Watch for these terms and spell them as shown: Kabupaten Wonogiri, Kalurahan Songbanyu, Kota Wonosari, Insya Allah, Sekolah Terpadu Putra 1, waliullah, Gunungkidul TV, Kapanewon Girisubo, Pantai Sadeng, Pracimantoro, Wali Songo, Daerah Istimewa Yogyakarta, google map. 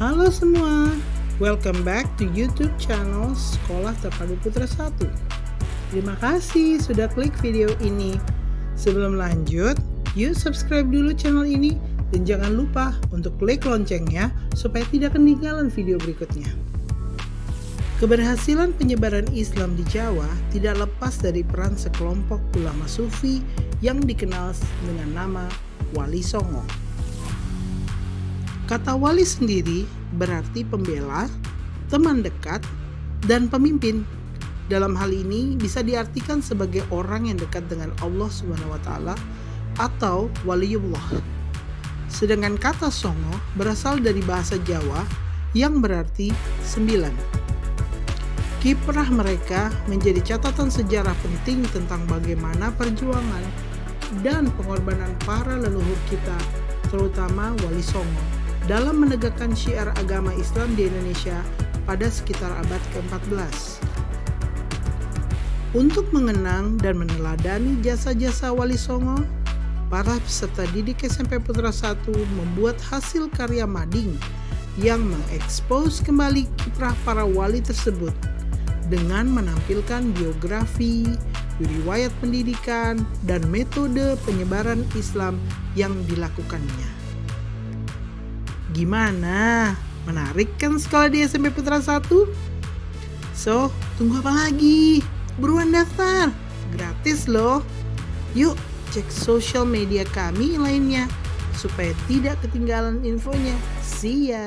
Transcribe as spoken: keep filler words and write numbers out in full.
Halo semua, welcome back to YouTube channel Sekolah Terpadu Putra satu. Terima kasih sudah klik video ini. Sebelum lanjut, yuk subscribe dulu channel ini dan jangan lupa untuk klik loncengnya supaya tidak ketinggalan video berikutnya. Keberhasilan penyebaran Islam di Jawa tidak lepas dari peran sekelompok ulama sufi yang dikenal dengan nama Wali Songo. Kata wali sendiri berarti pembela, teman dekat, dan pemimpin. Dalam hal ini bisa diartikan sebagai orang yang dekat dengan Allah subhanahu wa taala atau waliullah. Sedangkan kata Songo berasal dari bahasa Jawa yang berarti sembilan. Kiprah mereka menjadi catatan sejarah penting tentang bagaimana perjuangan dan pengorbanan para leluhur kita, terutama Wali Songo, dalam menegakkan syiar agama Islam di Indonesia pada sekitar abad ke empat belas. Untuk mengenang dan meneladani jasa-jasa Wali Songo, para peserta didik S M P Putra satu membuat hasil karya mading yang mengekspos kembali kiprah para wali tersebut dengan menampilkan biografi, riwayat pendidikan, dan metode penyebaran Islam yang dilakukannya. Gimana? Menarik kan sekolah di S M P Putra satu? So, tunggu apa lagi? Buruan daftar! Gratis loh! Yuk, cek sosial media kami lainnya supaya tidak ketinggalan infonya. See ya!